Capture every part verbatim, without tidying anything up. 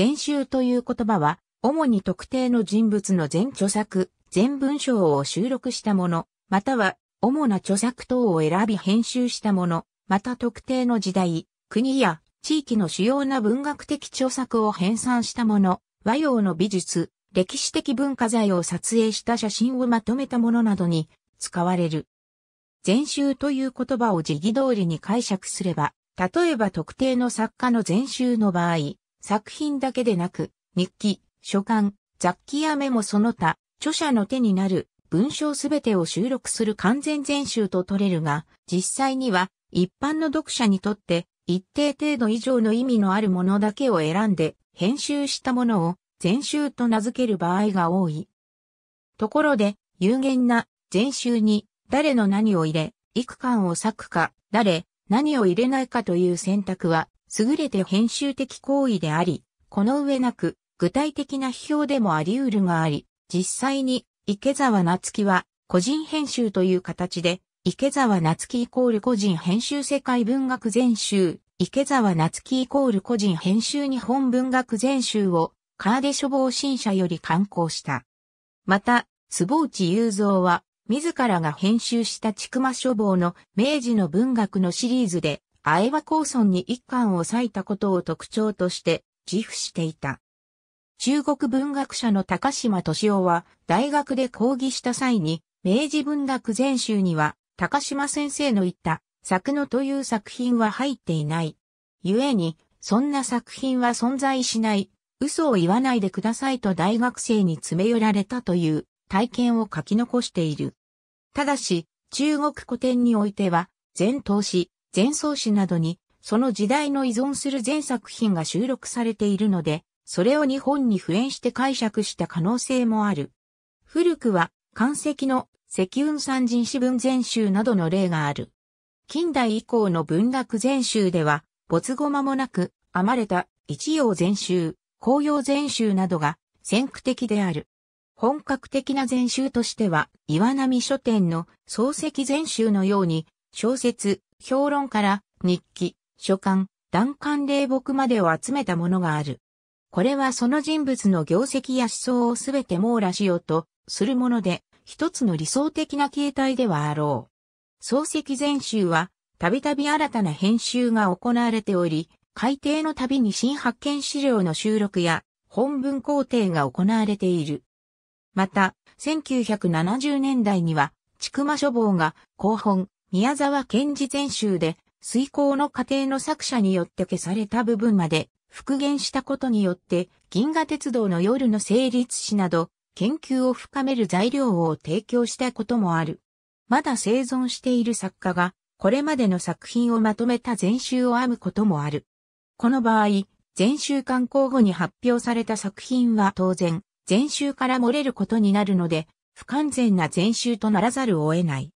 全集という言葉は、主に特定の人物の全著作、全文章を収録したもの、または、主な著作等を選び編集したもの、また特定の時代、国や地域の主要な文学的著作を編纂したもの、和洋の美術、歴史的文化財を撮影した写真をまとめたものなどに使われる。全集という言葉を時義通りに解釈すれば、例えば特定の作家の全集の場合、作品だけでなく、日記、書簡、雑記やメモその他、著者の手になる文章すべてを収録する完全全集と取れるが、実際には一般の読者にとって一定程度以上の意味のあるものだけを選んで編集したものを全集と名付ける場合が多い。ところで、有限な全集に誰の何を入れ、いく巻を割くか、誰、何を入れないかという選択は、優れて編集的行為であり、この上なく、具体的な批評でもあり得るがあり、実際に、池澤夏樹は、個人編集という形で、池澤夏樹イコール個人編集世界文学全集、池澤夏樹イコール個人編集日本文学全集を、川出書房新社より刊行した。また、坪内雄三は、自らが編集した千曲書房の明治の文学のシリーズで、アエワ公村に一巻を割いたことを特徴として自負していた。中国文学者の高島敏夫は大学で講義した際に、明治文学全集には高島先生の言った作野という作品は入っていない。故に、そんな作品は存在しない。嘘を言わないでくださいと大学生に詰め寄られたという体験を書き残している。ただし、中国古典においては、全唐詩、全宋詩などに、その時代の依存する全作品が収録されているので、それを日本に付縁して解釈した可能性もある。古くは、漢石の石雲山人詩文全集などの例がある。近代以降の文学全集では、没後間もなく、編まれた一葉全集、紅葉全集などが先駆的である。本格的な全集としては、岩波書店の漱石全集のように、小説、評論から日記、書簡、断簡霊木までを集めたものがある。これはその人物の業績や思想をすべて網羅しようとするもので、一つの理想的な形態ではあろう。漱石全集は、たびたび新たな編集が行われており、改訂のたびに新発見資料の収録や本文校訂が行われている。また、せんきゅうひゃくななじゅうねんだいには、千曲書房が校本、宮沢賢治全集で、推敲の過程の作者によって消された部分まで復元したことによって、銀河鉄道の夜の成立史など、研究を深める材料を提供したこともある。まだ生存している作家が、これまでの作品をまとめた全集を編むこともある。この場合、全集刊行後に発表された作品は当然、全集から漏れることになるので、不完全な全集とならざるを得ない。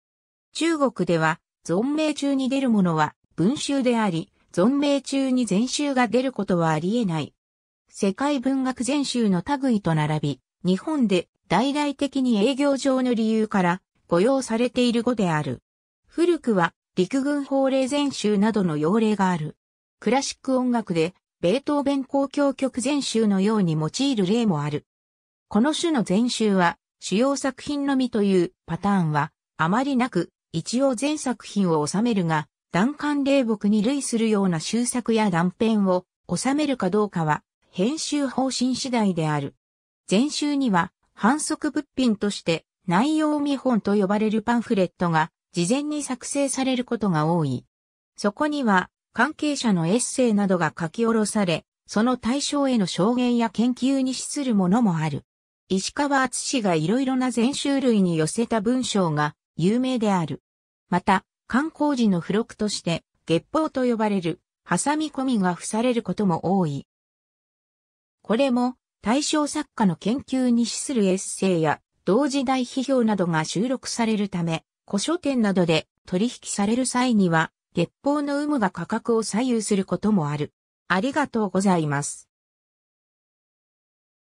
中国では、存命中に出るものは文集であり、存命中に全集が出ることはあり得ない。世界文学全集の類と並び、日本で大々的に営業上の理由から誤用されている語である。古くは陸軍法令全集などの用例がある。クラシック音楽でベートーベン交響曲全集のように用いる例もある。この種の全集は主要作品のみというパターンはあまりなく一応全作品を収めるが断簡霊木に類するような集作や断片を収めるかどうかは編集方針次第である。全集には販促物品として内容見本と呼ばれるパンフレットが事前に作成されることが多い。そこには関係者のエッセイなどが書き下ろされ、その対象への証言や研究に資するものもある。石川敦がいろいろな全集類に寄せた文章が有名である。また、刊行時の付録として、月報と呼ばれる、挟み込みが付されることも多い。これも、対象作家の研究に資するエッセイや、同時代批評などが収録されるため、古書店などで取引される際には、月報の有無が価格を左右することもある。ありがとうございます。